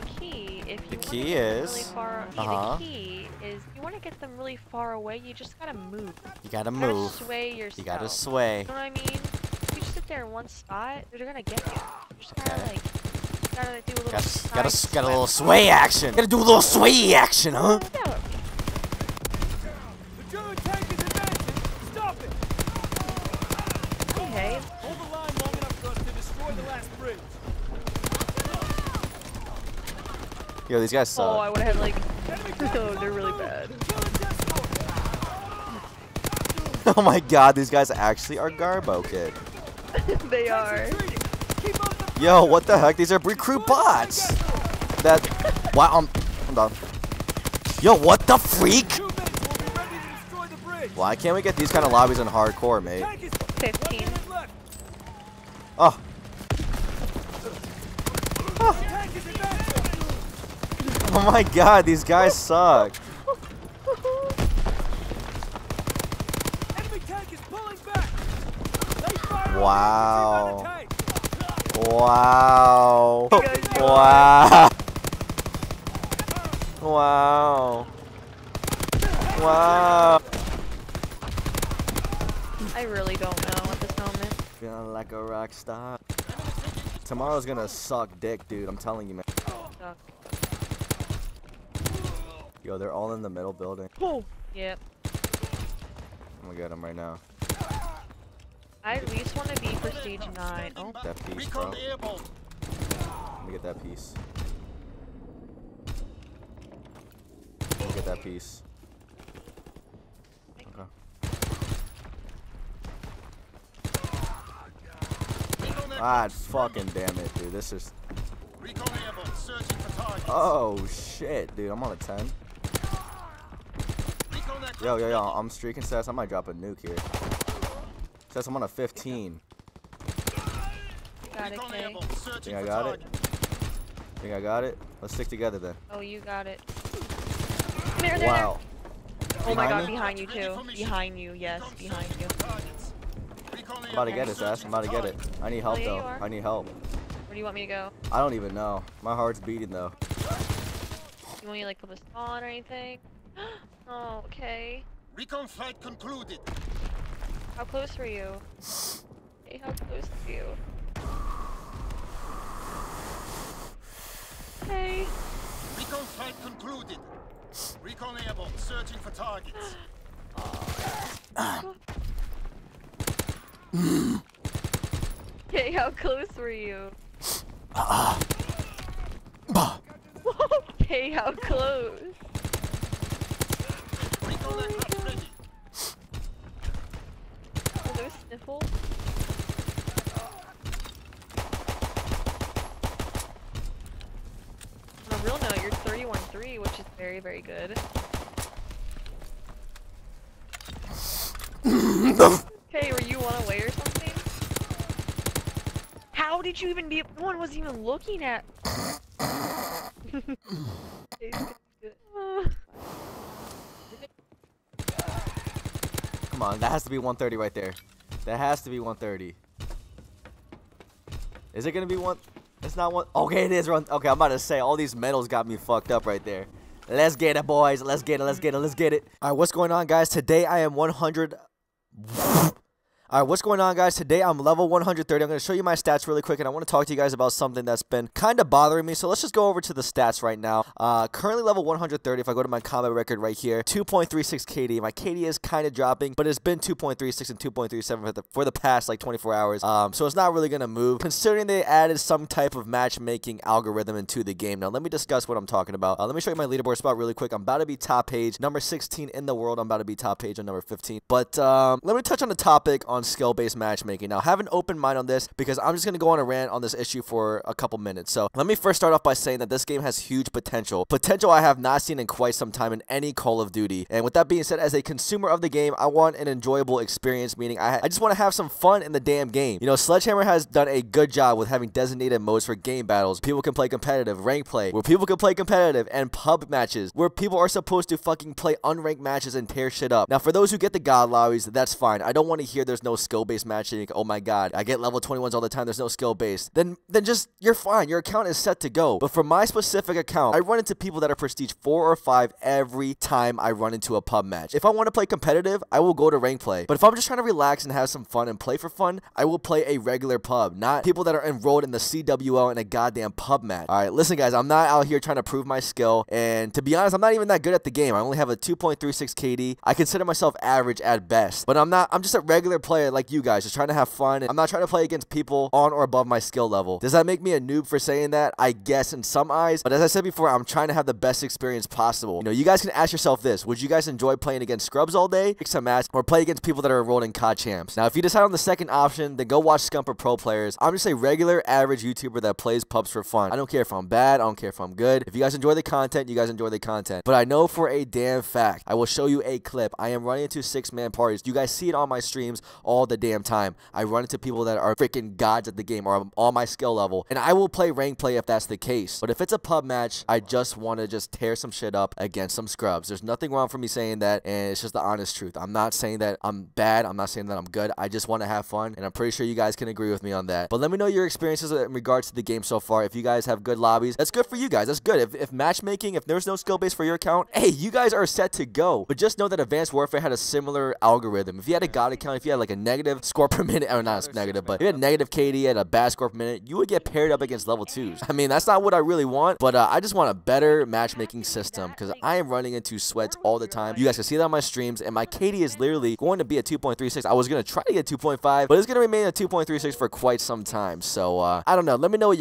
get a key if you want to get them really far. The key is you want to get them really far away. You just gotta move. You gotta move. Sway yourself. You gotta sway. You know what I mean? If you just sit there in one spot, they're gonna get you. You just gotta like do a little. Gotta a little sway action. Gotta do a little sway action, huh? Okay. Hold the line long enough for us to destroy the last bridge. Yo, these guys suck. Oh, I would have had like. Oh, they're really bad. Oh my God, these guys actually are Garbo, kid. They are. Yo, what the heck? These are recruit bots. That. Wow, I'm done. Yo, what the freak? Why can't we get these kind of lobbies in hardcore, mate? 15. Oh. Oh my God, these guys suck. Wow. Wow. Wow. Wow. Wow. I really don't know at this moment. Feeling like a rock star. Tomorrow's gonna suck dick, dude. I'm telling you, man. Suck. Yo, they're all in the middle building. Oh, yep. I'm gonna get them right now. I at least want to be for stage 9. Oh, that piece, bro. Let me get that piece. Let me get that piece. Okay. God fucking damn it, dude. This is. Oh shit, dude. I'm on a 10. Yo, yo, yo, I'm streaking, Sess. I might drop a nuke here. Sess, I'm on a 15. Got it, K. Think I got it? Think I got it? Let's stick together then. Oh, you got it. There, there, wow. There. Oh my God, behind you too. Behind you, yes, behind you. I'm about to get it, Sess. I'm about to get it. I need help though. I need help. Where do you want me to go? I don't even know. My heart's beating though. You want me to like put this on or anything? Oh, okay. Recon flight concluded. How close were you? Okay, how close were you? Okay. Recon flight concluded. Recon airborne, searching for targets. Oh. Okay, how close were you? Okay, how close? Oh, are those sniffles? On a real note, you're 313, which is very, very good. Okay, were you 1 away or something? How did you even be? No one was even looking at. Come on, that has to be 130 right there. That has to be 130. Is it gonna be one? It's not one. Okay, it is one. Okay, I'm about to say all these medals got me fucked up right there. Let's get it, boys. Let's get it. Let's get it. Let's get it. All right, what's going on, guys? Today I am 100. Alright, what's going on, guys? Today I'm level 130. I'm going to show you my stats really quick, and I want to talk to you guys about something that's been kind of bothering me. So let's just go over to the stats right now. Currently level 130. If I go to my combat record right here, 2.36 KD. My KD is kind of dropping, but it's been 2.36 and 2.37 for the past like 24 hours. So it's not really going to move, considering they added some type of matchmaking algorithm into the game. Now let me discuss what I'm talking about. Let me show you my leaderboard spot really quick. I'm about to be top page, number 16 in the world. I'm about to be top page on number 15. But let me touch on the topic on skill-based matchmaking. Now, have an open mind on this because I'm just going to go on a rant on this issue for a couple minutes. So let me first start off by saying that this game has huge potential. Potential I have not seen in quite some time in any Call of Duty. And with that being said, as a consumer of the game, I want an enjoyable experience, meaning I just want to have some fun in the damn game. You know, Sledgehammer has done a good job with having designated modes for game battles. People can play competitive, rank play, where people can play competitive, and pub matches, where people are supposed to fucking play unranked matches and tear shit up. Now, for those who get the God lobbies, that's fine. I don't want to hear there's no skill-based matching. Oh my god, I get level 21s all the time, there's no skill-based. Then just, you're fine. Your account is set to go. But for my specific account, I run into people that are prestige 4 or 5 every time I run into a pub match. If I want to play competitive, I will go to rank play. But if I'm just trying to relax and have some fun and play for fun, I will play a regular pub, not people that are enrolled in the CWL in a goddamn pub match. All right, listen guys, I'm not out here trying to prove my skill, and to be honest, I'm not even that good at the game. I only have a 2.36 KD. I consider myself average at best, but I'm just a regular player like you guys, just trying to have fun, and I'm not trying to play against people on or above my skill level. Does that make me a noob for saying that? I guess in some eyes, but as I said before, I'm trying to have the best experience possible. You know, you guys can ask yourself this: would you guys enjoy playing against scrubs all day, pick some match, or play against people that are enrolled in COD champs? Now, if you decide on the second option, then go watch Scump or Pro Players. I'm just a regular average YouTuber that plays pubs for fun. I don't care if I'm bad, I don't care if I'm good. If you guys enjoy the content, you guys enjoy the content. But I know for a damn fact, I will show you a clip. I am running into six-man parties. You guys see it on my streams all the damn time. I run into people that are freaking gods at the game or on my skill level, and I will play rank play if that's the case. But if it's a pub match, I just want to just tear some shit up against some scrubs. There's nothing wrong for me saying that, and it's just the honest truth. I'm not saying that I'm bad. I'm not saying that I'm good. I just want to have fun, and I'm pretty sure you guys can agree with me on that. But let me know your experiences in regards to the game so far. If you guys have good lobbies, that's good for you guys. That's good. If matchmaking, if there's no skill base for your account, hey, you guys are set to go. But just know that Advanced Warfare had a similar algorithm. If you had a god account, if you had like a negative score per minute, or not negative, but if you had negative KD and a bad score per minute, you would get paired up against level 2s. I mean, that's not what I really want, but I just want a better matchmaking system because I am running into sweats all the time. You guys can see that on my streams, and my KD is literally going to be a 2.36. I was going to try to get 2.5, but it's going to remain a 2.36 for quite some time. So I don't know. Let me know what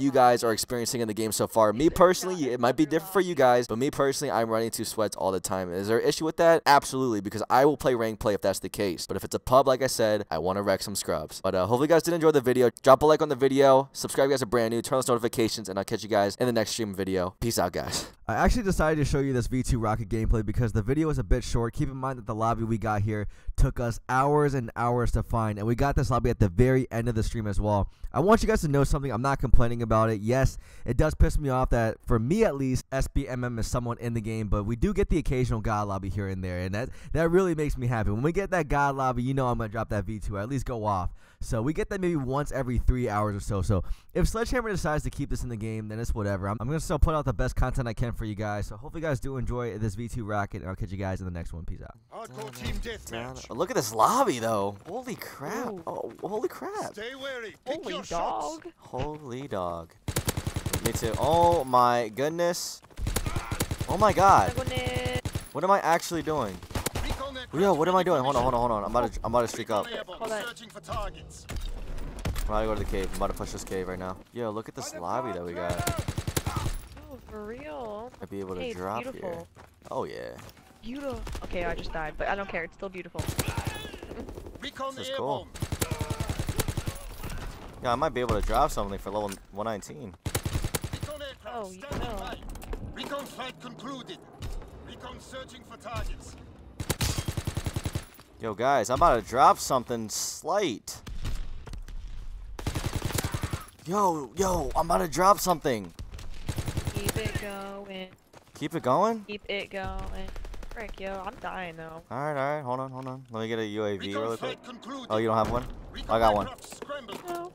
you guys are experiencing in the game so far. Me personally, it might be different for you guys, but me personally, I'm running into sweats all the time. Is there an issue with that? Absolutely, because I will play rank play if that's the case. But if it's a pub, like I said, I want to wreck some scrubs. But hopefully you guys did enjoy the video. Drop a like on the video, subscribe if you guys are brand new, turn on those notifications, and I'll catch you guys in the next stream video. Peace out, guys. I actually decided to show you this V2 Rocket gameplay because the video is a bit short. Keep in mind that the lobby we got here took us hours and hours to find, and we got this lobby at the very end of the stream as well. I want you guys to know something. I'm not complaining about it. Yes, it does piss me off that, for me at least, SBMM is someone in the game, but we do get the occasional god lobby here and there, and that really makes me happy. When we get that god lobby, you know I'm going to drop that V2 or at least go off. So we get that maybe once every 3 hours or so. So if Sledgehammer decides to keep this in the game, then it's whatever. I'm going to still put out the best content I can for you guys. So hopefully you guys do enjoy this V2 Rocket, and I'll catch you guys in the next one. Peace out. Hardcore team deathmatch. Look at this lobby though. Holy crap. Ooh. Oh, holy crap. Stay wary. Holy dog. Shots. Holy dog. Me too. Oh my goodness. Oh my god. What am I actually doing? Yo, what am I doing? Hold on. I'm about to streak up. Hold on. I'm about to go to the cave. I'm about to push this cave right now. Yo, look at this lobby that we got. Oh, for real. I'd be able to drop here. Oh yeah. Beautiful. Okay, I just died, but I don't care. It's still beautiful. This is cool. Yeah, I might be able to drop something for level 119. Oh, you know. Recon flight concluded. Recon searching for targets. Yo guys, I'm about to drop something slight. Yo, I'm about to drop something. Keep it going. Keep it going? Keep it going. Frick, yo, I'm dying though. Alright, hold on. Let me get a UAV really quick. Oh, you don't have one? Oh, I got one. No.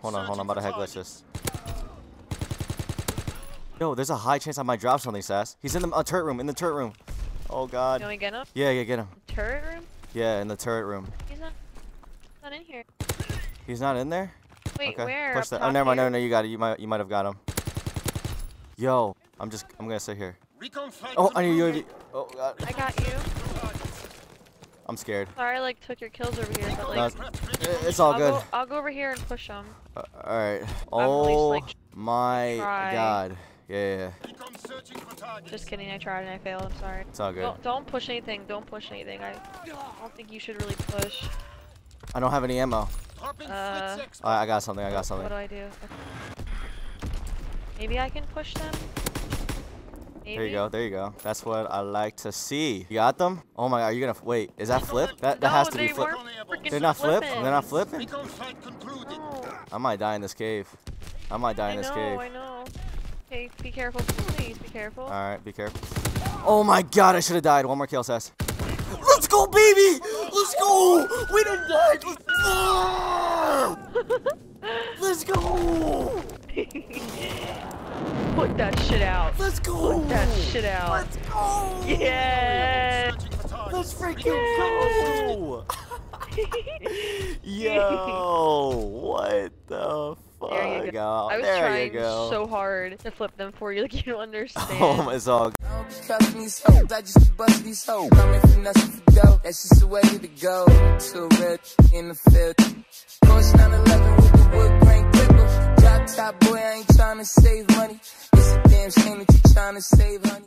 Hold on, I'm about to head glitch this. Yo, there's a high chance I might drop something, Sass. He's in the turret room, Oh god. Can we get him? Yeah, get him. Turret room? Yeah, in the turret room. He's not in here. He's not in there? Wait, okay. Where? Push that. Oh, never mind. You got it. You might have got him. Yo, I'm gonna sit here. Oh, I need you. Oh god. I got you. I'm scared. Sorry, I like took your kills over here, but like. No, it's all good. I'll go over here and push him. All right. Oh least, like, my god. Yeah. Just kidding, I tried and I failed, I'm sorry. It's all good. Don't push anything, I don't think you should really push. I don't have any ammo. Alright, I got something. What do I do? Maybe I can push them? Maybe. There you go. That's what I like to see. You got them? Oh my god, are you gonna, wait, is that flip? That has to be flip. They're not flipping. They're not flipping? No. I might die in this cave. I know. Okay, be careful. Please be careful. Alright, be careful. Oh my god, I should have died. One more kill, Sass. Let's go, baby! Let's go! We didn't die! Let's go! Put that shit out. Let's go! Put that shit out. Let's go! Yeah! Let's freaking go! Yo! What the fuck? There you go. I was trying so hard to flip them for you, like you don't understand. Oh, it's all good. I just bust these hoes. I'm in for nothing for dough. That's just the way to go. Too rich in the field. Coach 911 with the wood grain pickle. Drop top boy, I ain't trying to save money. It's a damn shame that you trying to save honey.